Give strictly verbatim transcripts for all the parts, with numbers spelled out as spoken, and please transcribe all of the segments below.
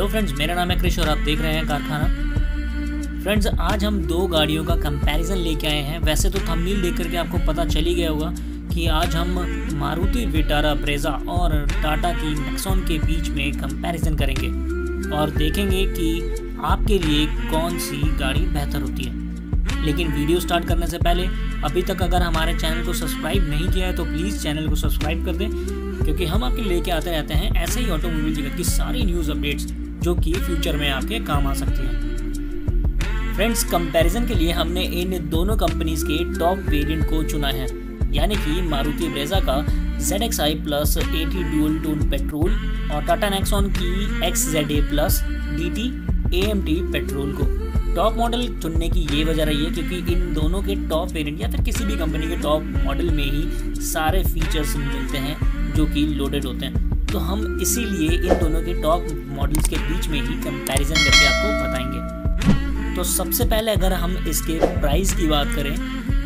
Hello friends, मेरा नाम है कृष और आप देख रहे हैं कारखाना फ्रेंड्स। आज हम दो गाड़ियों का कंपैरिजन लेके आए हैं। वैसे तो थंबनेल देख करके आपको पता चली गया होगा कि आज हम मारुति विटारा ब्रेजा और टाटा की नेक्सॉन के बीच में कंपैरिजन करेंगे और देखेंगे कि आपके लिए कौन सी गाड़ी बेहतर होती है। लेकिन वीडियो स्टार्ट करने से पहले, अभी तक अगर हमारे चैनल को सब्सक्राइब नहीं किया है तो प्लीज़ चैनल को सब्सक्राइब कर दें, क्योंकि हम आपके लेके आते रहते हैं ऐसे ही ऑटोमोबाइल जगत की सारी न्यूज़ अपडेट्स जो कि फ्यूचर में आपके काम आ सकती हैं। फ्रेंड्स, कंपैरिजन के लिए हमने इन दोनों कंपनीज के टॉप वेरिएंट को चुना है, यानी कि मारुति ब्रेजा का Z X I plus AT dual tone petrol और टाटा नेक्सॉन की X Z A plus D T A M T petrol को टॉप मॉडल चुनने की ये वजह रही है क्योंकि इन दोनों के टॉप वेरिएंट या फिर किसी भी कंपनी के टॉप मॉडल में ही सारे फीचर्स मिलते हैं जो कि लोडेड होते हैं। तो हम इसीलिए इन दोनों के टॉप मॉडल्स के बीच में ही कंपैरिजन करके आपको बताएंगे। तो सबसे पहले अगर हम इसके प्राइस की बात करें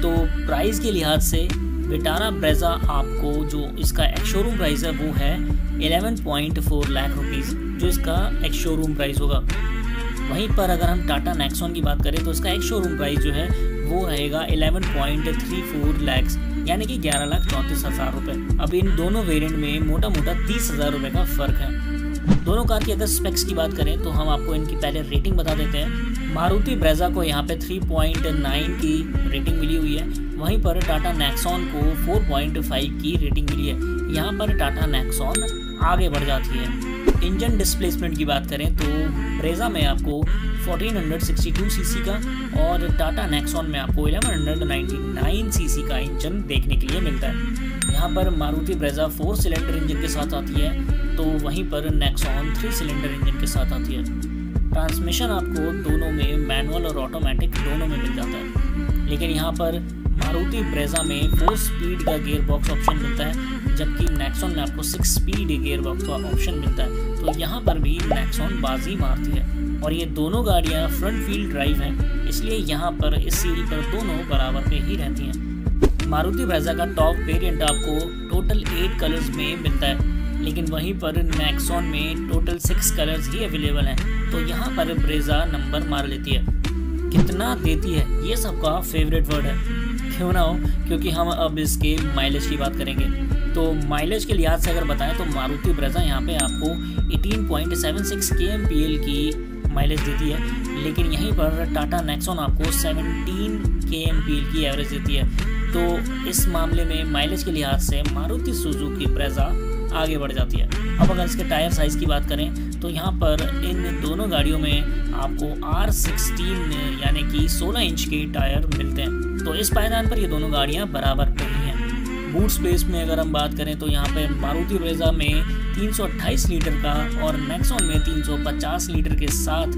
तो प्राइस के लिहाज से विटारा ब्रेजा आपको जो इसका एक्स शोरूम प्राइस है वो है ग्यारह पॉइंट चार लाख रुपीस, जो इसका एक्स शोरूम प्राइस होगा। वहीं पर अगर हम टाटा नेक्सॉन की बात करें तो इसका एक्स शोरूम प्राइस जो है वो रहेगा ग्यारह पॉइंट तीन चार लाख यानी कि ग्यारह लाख चौंतीस हज़ार रुपये। अब इन दोनों वेरिएंट में मोटा मोटा तीस हज़ार रुपये का फ़र्क है। दोनों कार की अगर स्पेक्स की बात करें तो हम आपको इनकी पहले रेटिंग बता देते हैं। मारुति ब्रेजा को यहाँ पे तीन पॉइंट नौ की रेटिंग मिली हुई है, वहीं पर टाटा नेक्सॉन को चार पॉइंट पाँच की रेटिंग मिली है। यहाँ पर टाटा नेक्सॉन आगे बढ़ जाती है। इंजन डिस्प्लेसमेंट की बात करें तो ब्रेजा में आपको चौदह सौ बासठ सीसी का और टाटा नेक्सॉन में आपको ग्यारह सौ निन्यानवे सीसी का इंजन देखने के लिए मिलता है। यहाँ पर Maruti Brezza four cylinder engine के साथ आती है, तो वहीं पर नेक्सॉन थ्री सिलेंडर इंजन के साथ आती है। ट्रांसमिशन आपको दोनों में मैनुअल और ऑटोमेटिक दोनों में मिल जाता है, लेकिन यहाँ पर मारुति ब्रेजा में फोर स्पीड का गियर बॉक्स ऑप्शन मिलता है, जबकि नेक्सॉन में आपको सिक्स स्पीड गियर बॉक्स का ऑप्शन मिलता है। तो यहाँ पर भी नेक्सॉन बाजी मारती है और ये दोनों गाड़ियाँ फ्रंट व्हील ड्राइव हैं, इसलिए यहाँ पर इस सीढ़ी पर दोनों बराबर पे ही रहती हैं। मारुति ब्रेजा का टॉप वेरिएंट आपको टोटल एट कलर्स में मिलता है, लेकिन वहीं पर नेक्सॉन में टोटल सिक्स कलर्स ही अवेलेबल हैं, तो यहाँ पर ब्रेजा नंबर मार लेती है। कितना देती है ये सबका फेवरेट वर्ड है, क्यों ना हो, क्योंकि हम अब इसके माइलेज की बात करेंगे। तो माइलेज के लिहाज से अगर बताएं तो मारुति ब्रेजा यहाँ पे आपको अठारह पॉइंट सात छह K M P L की माइलेज देती है, लेकिन यहीं पर टाटा नेक्सॉन आपको सत्रह K M P L की एवरेज देती है। तो इस मामले में माइलेज के लिहाज से मारुति सुजुकी ब्रेजा आगे बढ़ जाती है। अब अगर इसके टायर साइज़ की बात करें तो यहाँ पर इन दोनों गाड़ियों में आपको आर सोलह यानी कि सोलह इंच के टायर मिलते हैं, तो इस पायदान पर ये दोनों गाड़ियाँ बराबर पे ही हैं। बूट स्पेस में अगर हम बात करें तो यहाँ पे मारुति ब्रेजा में तीन सौ अट्ठाईस लीटर का और नेक्सॉन में तीन सौ पचास लीटर के साथ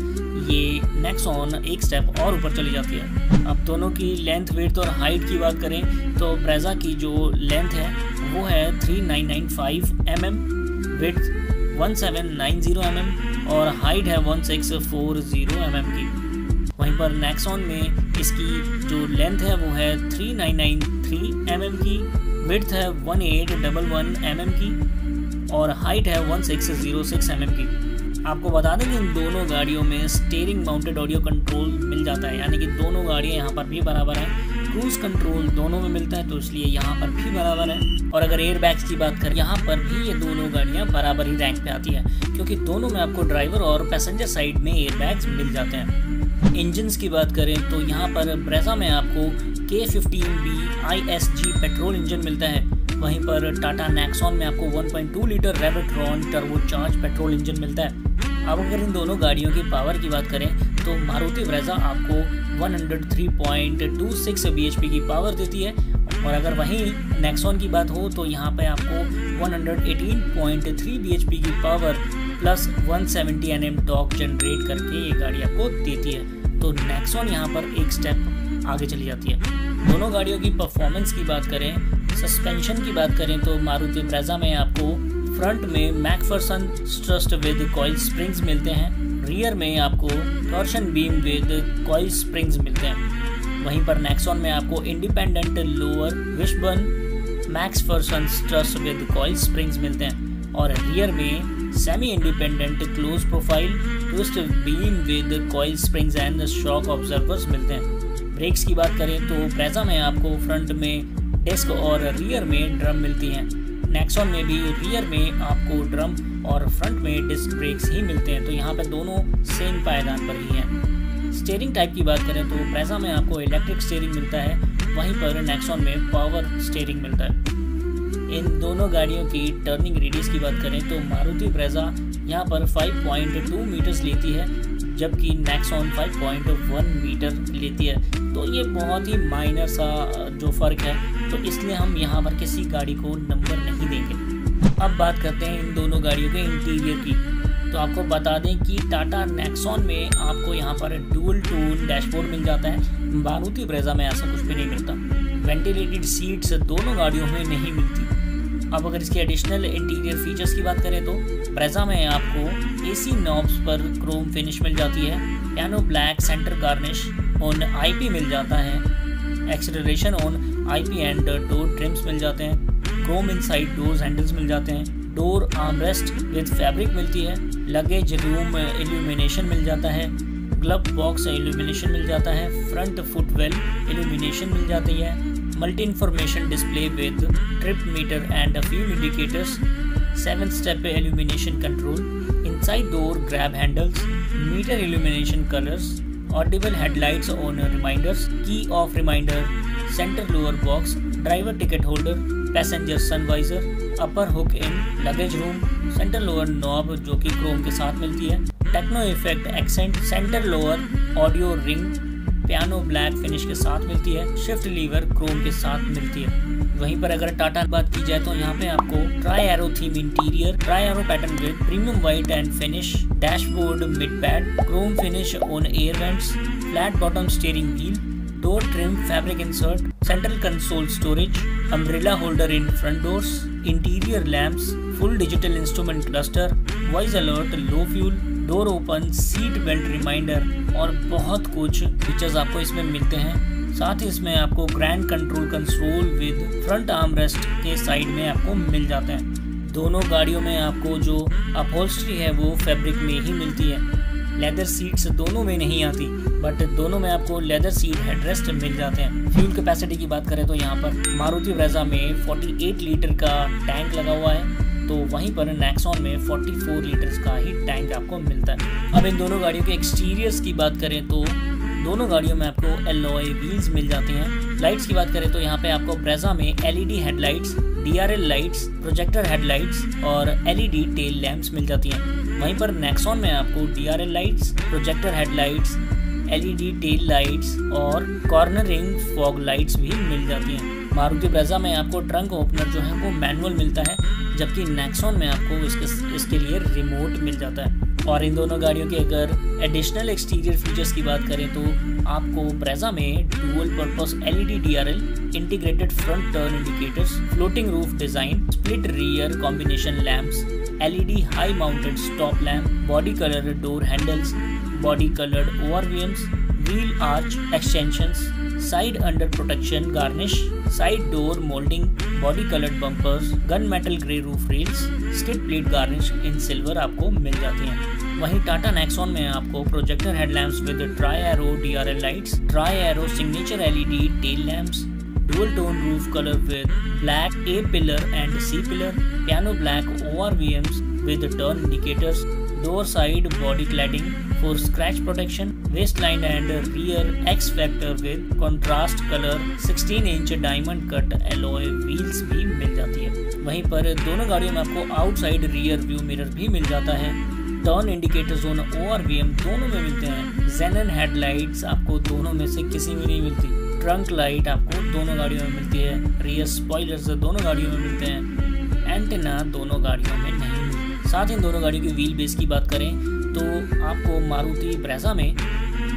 ये नेक्सॉन एक स्टेप और ऊपर चली जाती है। अब दोनों की लेंथ, वेट और हाइट की बात करें तो ब्रेजा की जो लेंथ है वो है उनतालीस सौ पचानवे एम एम, विड्थ सत्रह सौ नब्बे एम एम और हाइट है सोलह सौ चालीस एम एम की। वहीं पर नेक्सॉन में इसकी जो लेंथ है वो है उनतालीस सौ तिरानवे एम एम की, विड्थ है अठारह सौ इकसठ एम एम की और हाइट है सोलह सौ छह एम एम की। आपको बता दें कि इन दोनों गाड़ियों में स्टीयरिंग माउंटेड ऑडियो कंट्रोल मिल जाता है, यानी कि दोनों गाड़ियाँ यहाँ पर भी बराबर हैं। क्रूज कंट्रोल दोनों में मिलता है, तो इसलिए यहाँ पर भी बराबर है। और अगर एयर बैग्स की बात करें, यहाँ पर भी ये दोनों गाड़ियाँ बराबर ही रैंक पे आती है, क्योंकि दोनों में आपको ड्राइवर और पैसेंजर साइड में एयर बैग्स मिल जाते हैं। इंजन्स की बात करें तो यहाँ पर ब्रेजा में आपको K fifteen B I S G petrol engine मिलता है, वहीं पर टाटा नेक्सॉन में आपको one point two litre Revotron turbocharge petrol engine मिलता है। अब अगर इन दोनों गाड़ियों की पावर की बात करें तो मारुति ब्रेजा आपको एक सौ तीन पॉइंट दो छह B H P की पावर देती है, और अगर वहीं नेक्सॉन की बात हो तो यहाँ पे आपको एक सौ अठारह पॉइंट तीन B H P की पावर प्लस एक सौ सत्तर N M टॉर्क जनरेट करके ये गाड़ी आपको देती है। तो नेक्सॉन यहाँ पर एक स्टेप आगे चली जाती है। दोनों गाड़ियों की परफॉर्मेंस की बात करें, सस्पेंशन की बात करें तो मारुति ब्रेजा में आपको फ्रंट में Macpherson thrust with coil springs मिलते हैं, रियर में आपको torsion beam with coil springs मिलते हैं। वहीं पर नेक्सॉन में आपको independent lower wishbone Macpherson thrust with coil springs मिलते हैं और रियर में semi independent close profile, twist beam with coil springs and shock observers मिलते हैं। ब्रेक्स की बात करें तो ब्रेज़ा में आपको फ्रंट में डिस्क और रियर में ड्रम मिलती हैं। नेक्सॉन में भी रियर में आपको ड्रम और फ्रंट में डिस्क ब्रेक्स ही मिलते हैं, तो यहाँ पर दोनों सेम पायदान पर ही हैं। स्टीयरिंग टाइप की बात करें तो ब्रेज़ा में आपको इलेक्ट्रिक स्टीयरिंग मिलता है, वहीं पर नेक्सॉन में पावर स्टीयरिंग मिलता है। इन दोनों गाड़ियों की टर्निंग रेडियस की बात करें तो मारुति ब्रेज़ा यहाँ पर पाँच पॉइंट दो मीटर्स लेती है, जबकि नेक्सॉन पाँच पॉइंट एक मीटर लेती है। तो ये बहुत ही माइनर सा जो फ़र्क है, तो इसलिए हम यहाँ पर किसी गाड़ी को नंबर नहीं देंगे। अब बात करते हैं इन दोनों गाड़ियों के इंटीरियर की। तो आपको बता दें कि टाटा नेक्सॉन में आपको यहाँ पर डुअल टोन डैशबोर्ड मिल जाता है, मारुति ब्रेज़ा में ऐसा कुछ भी नहीं मिलता। वेंटिलेटेड सीट्स दोनों गाड़ियों में नहीं मिलती। अब अगर इसके एडिशनल इंटीरियर फीचर्स की बात करें तो ब्रेज़ा में आपको एसी नॉब्स पर क्रोम फिनिश मिल जाती है, piano black centre garnish on IP मिल जाता है, acceleration on IP and door trims मिल जाते हैं, क्रोम इनसाइड डोर्स हैंडल्स मिल जाते हैं, डोर आर्मरेस्ट विद फैब्रिक मिलती है, लगेज रूम इल्यूमिनेशन मिल जाता है, ग्लब बॉक्स इल्यूमिनेशन मिल जाता है, फ्रंट फुटवेल इल्यूमिनेशन मिल जाती है, multi information display with trip meter and fuel indicators, seven step illumination control, inside door grab handles, meter illumination colours, audible headlights on reminders, key off reminder, centre lower box, driver ticket holder, passenger sun visor, upper hook in luggage room, centre lower knob जो कि chrome के साथ मिलती है, techno effect accent, centre lower audio ring piano black finish के साथ मिलती है, शिफ्ट लीवर क्रोम के साथ मिलती है। वहीं पर अगर टाटा की बात की जाए तो यहाँ पे आपको tri arrow theme interior, tri arrow pattern with premium white and finish, dashboard mid pad, chrome finish on air vents, flat bottom steering wheel, door trim fabric insert, central console storage, umbrella holder in front doors, interior lamps, full digital instrument cluster, voice alert, low fuel, door open, seat belt reminder और बहुत कुछ features आपको इसमें मिलते हैं। साथ ही इसमें आपको grand control console with front armrest के साइड में आपको मिल जाते हैं। दोनों गाड़ियों में आपको जो अपहोल्स्ट्री है वो फैब्रिक में ही मिलती है। लेदर सीट्स दोनों में नहीं आती, बट दोनों में आपको लेदर सीट हेडरेस्ट मिल जाते हैं। फ्यूल कैपेसिटी की बात करें तो यहाँ पर मारुति ब्रेज़ा में अड़तालीस लीटर का टैंक लगा हुआ है, तो वहीं पर नेक्सॉन में चौवालीस लीटर का ही टैंक आपको मिलता है। अब इन दोनों गाड़ियों के एक्सटीरियर्स की बात करें तो दोनों गाड़ियों में आपको एलॉय व्हील्स मिल जाते हैं। लाइट्स की बात करें तो यहाँ पे आपको ब्रेज़ा में LED headlights, DRL lights, projector headlights और एलईडी टेल लैंप्स मिल जाती हैं। वहीं पर नेक्सॉन में आपको DRL lights, projector headlights, LED tail lights और कॉर्नरिंग फॉग लाइट्स भी मिल जाती हैं। मारुति ब्रेज़ा में आपको ट्रंक ओपनर जो है वो मैनुअल मिलता है, जबकि नेक्सॉन में आपको इसके इसके लिए रिमोट मिल जाता है। और इन दोनों गाड़ियों के अगर एडिशनल एक्सटीरियर फीचर्स की बात करें तो आपको ब्रेज़ा में dual purpose LED DRL, integrated front turn indicators, floating roof design, split rear combination lamps, LED high mounted stop lamp, body colour door handles, body coloured ओवरव्हीम्स, wheel arch extensions, side under protection garnish, side door moulding, body coloured bumpers, gun metal grey roof rails, skid plate garnish in silver आपको मिल जाती हैं। वहीं Tata Nexon में आपको projector headlamps with tri arrow DRL lights, try arrow signature LED tail lamps, dual tone roof colour with black A pillar and C pillar, piano black ORVMs with turn indicators, door side body cladding for scratch protection, waistline and rear X factor with contrast colour, सोलह inch diamond cut alloy wheels भी मिल जाती है। वहीं पर दोनों गाड़ियों में आपको आउटसाइड रियर व्यू मिरर भी मिल जाता है, टर्न इंडिकेटर्स ऑन ओआरवीएम दोनों में मिलते हैं, जेनन हेडलाइट्स आपको दोनों में से किसी में नहीं मिलती, ट्रंक लाइट आपको दोनों गाड़ियों में मिलती है, रियर स्पॉयलर्स दोनों गाड़ियों में मिलते हैं, एंटेना दोनों गाड़ियों में नहीं। साथ ही इन दोनों गाड़ियों की व्हील बेस की बात करें तो आपको मारुति ब्रेज़ा में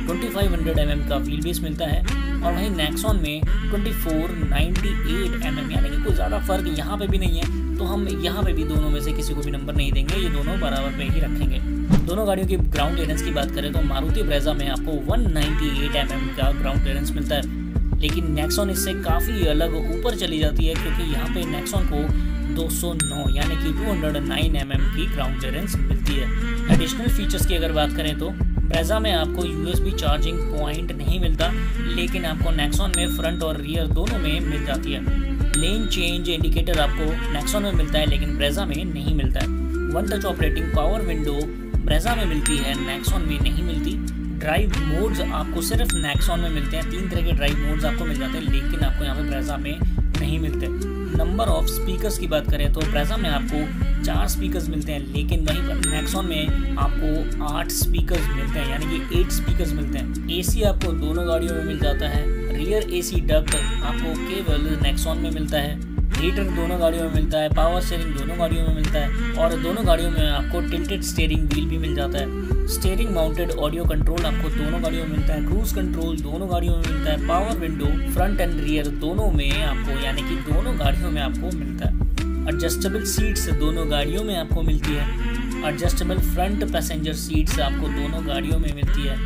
पच्चीस सौ एम एम का व्हील बेस मिलता है और वहीं नेक्सॉन में चौबीस सौ अट्ठानवे एम एम, यानी कि कोई ज़्यादा फर्क यहाँ पे भी नहीं है, तो हम यहाँ पे भी दोनों में से किसी को भी नंबर नहीं देंगे, ये दोनों बराबर पे ही रखेंगे। दोनों गाड़ियों की ग्राउंड क्लियरेंस की बात करें तो मारुति ब्रेज़ा में आपको एक सौ अट्ठानवे एम एम का ग्राउंड क्लियरेंस मिलता है, लेकिन नेक्सॉन इससे काफ़ी अलग ऊपर चली जाती है, क्योंकि यहाँ पर नेक्सॉन को दो सौ नौ यानी कि दो सौ नौ एम एम की ग्राउंड क्लियरेंस मिलती है। एडिशनल फीचर्स की अगर बात करें तो ब्रेज़ा में आपको यूएसबी चार्जिंग पॉइंट नहीं मिलता, लेकिन आपको नेक्सॉन में फ्रंट और रियर दोनों में मिल जाती है। लेन चेंज इंडिकेटर आपको नेक्सॉन में मिलता है लेकिन ब्रेज़ा में नहीं मिलता है। One touch operating power window Brezza में मिलती है, नेक्सॉन में नहीं मिलती। ड्राइव मोड्स आपको सिर्फ नेक्सॉन में मिलते हैं, तीन तरह के ड्राइव मोड्स आपको मिल जाते हैं लेकिन आपको यहाँ पे ब्रेज़ा में नहीं मिलते। नंबर ऑफ स्पीकर्स की बात करें तो ब्रेज़ा में आपको चार स्पीकर्स मिलते हैं, लेकिन वहीं पर नेक्सॉन में आपको आठ स्पीकर्स मिलते हैं, यानी कि एट स्पीकर्स मिलते हैं। एसी आपको दोनों गाड़ियों में मिल जाता है। रियर एसी डक्ट आपको केवल नेक्सॉन में मिलता है। हीटर दोनों गाड़ियों में मिलता है। पावर स्टीयरिंग दोनों गाड़ियों में मिलता है और दोनों गाड़ियों में आपको टिल्टेड स्टीयरिंग व्हील भी मिल जाता है। स्टीयरिंग माउंटेड ऑडियो कंट्रोल आपको दोनों गाड़ियों में मिलता है। क्रूज कंट्रोल दोनों गाड़ियों में मिलता है। Power window front and rear दोनों में आपको, यानी कि दोनों गाड़ियों में आपको मिलता है। एडजस्टेबल सीट्स दोनों गाड़ियों में आपको मिलती है। एडजस्टेबल फ्रंट पैसेंजर सीट्स आपको दोनों गाड़ियों में मिलती है।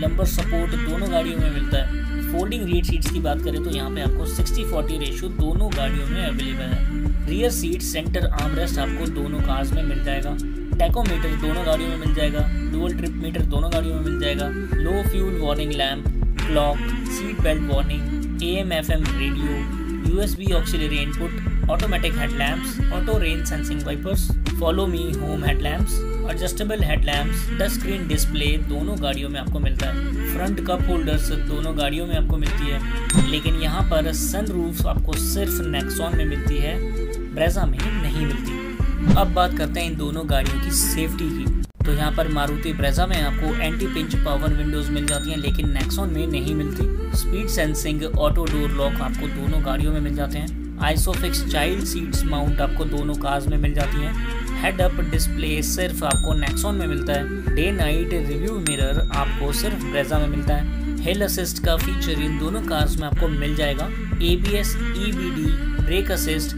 लंबर सपोर्ट दोनों गाड़ियों में मिलता है। फोल्डिंग रीड सीट्स की बात करें तो यहाँ पे आपको सिक्सटी फोर्टी रेशियो दोनों गाड़ियों में अवेलेबल है। रियर सीट सेंटर आर्मरेस्ट आपको दोनों कार्स में मिल जाएगा। टैकोमीटर दोनों गाड़ियों में मिल जाएगा। डुअल ट्रिप मीटर दोनों गाड़ियों में मिल जाएगा। Low fuel warning lamp, clock, seat belt warning, A M F M radio, U S B auxiliary input, automatic headlamps, auto rain sensing wipers, follow me home headlamps, adjustable headlamps, touch screen display दोनों गाड़ियों में आपको मिलता है। Front cup holders दोनों गाड़ियों में आपको मिलती है, लेकिन यहाँ पर सनरूफ आपको सिर्फ नेक्सॉन में मिलती है, ब्रेज़ा में नहीं मिलती। अब बात करते हैं इन दोनों गाड़ियों की सेफ्टी की। तो यहाँ पर मारुति ब्रेज़ा में आपको एंटी पिंच पावर विंडोज़ मिल जाती हैं लेकिन नेक्सॉन में नहीं मिलती। Speed sensing auto door lock आपको दोनों गाड़ियों में मिल जाते हैं। आइसोफिक्स चाइल्ड सीट्स माउंट आपको दोनों कार्स में मिल जाती हैं। हेड अप डिस्प्ले सिर्फ आपको नेक्सॉन में मिलता है। डे नाइट रिव्यू मिरर आपको सिर्फ ब्रेज़ा में मिलता है। हिल असिस्ट का फीचर इन दोनों कार्स में आपको मिल जाएगा। A B S, E B D, brake assist,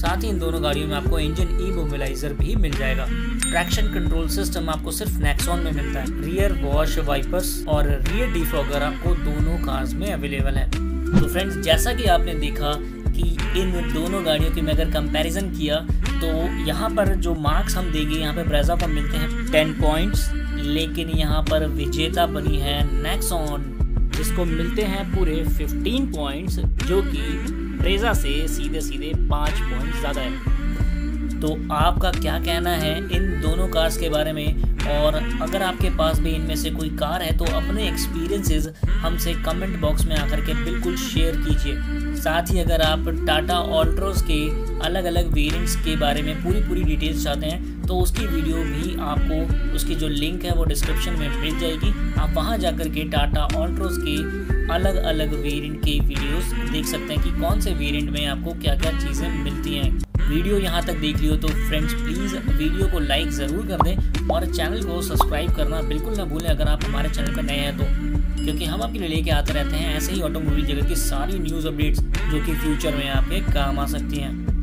साथ ही इन दोनों गाड़ियों में आपको इंजन इमोबिलाइजर भी मिल जाएगा। ट्रैक्शन कंट्रोल सिस्टम आपको सिर्फ नेक्सॉन में मिलता है। रियर वॉश वाइपर्स और रियर डिफॉगर आपको दोनों कार्स में अवेलेबल है। तो फ्रेंड्स, जैसा कि आपने देखा कि इन दोनों गाड़ियों की मैं अगर कंपैरिजन किया तो यहाँ पर जो मार्क्स हम देंगे, यहाँ पे ब्रेज़ा पर मिलते हैं टेन पॉइंट्स, लेकिन यहाँ पर विजेता बनी है नेक्सॉन जिसको मिलते हैं पूरे फिफ्टीन पॉइंट्स, जो कि ब्रेज़ा से सीधे सीधे पाँच पॉइंट्स ज़्यादा है। तो आपका क्या कहना है इन दोनों कार्स के बारे में, और अगर आपके पास भी इनमें से कोई कार है तो अपने एक्सपीरियंसेस हमसे कमेंट बॉक्स में आकर के बिल्कुल शेयर कीजिए। साथ ही अगर आप टाटा ऑल्ट्रोज के अलग अलग वेरिएंट्स के बारे में पूरी पूरी डिटेल्स चाहते हैं तो उसकी वीडियो भी आपको, उसकी जो लिंक है वो डिस्क्रिप्शन में मिल जाएगी। आप वहाँ जा कर के टाटा ऑल्ट्रोज के अलग अलग वेरिएंट के वीडियोस देख सकते हैं कि कौन से वेरिएंट में आपको क्या क्या चीज़ें मिलती हैं। वीडियो यहाँ तक देख लियो तो फ्रेंड्स प्लीज़ वीडियो को लाइक ज़रूर कर दें और चैनल को सब्सक्राइब करना बिल्कुल ना भूलें अगर आप हमारे चैनल पर नए हैं तो, क्योंकि हम आपके लिए लेके आते रहते हैं ऐसे ही ऑटोमोबाइल जगत की सारी न्यूज़ अपडेट्स जो कि फ्यूचर में आपके काम आ सकती हैं।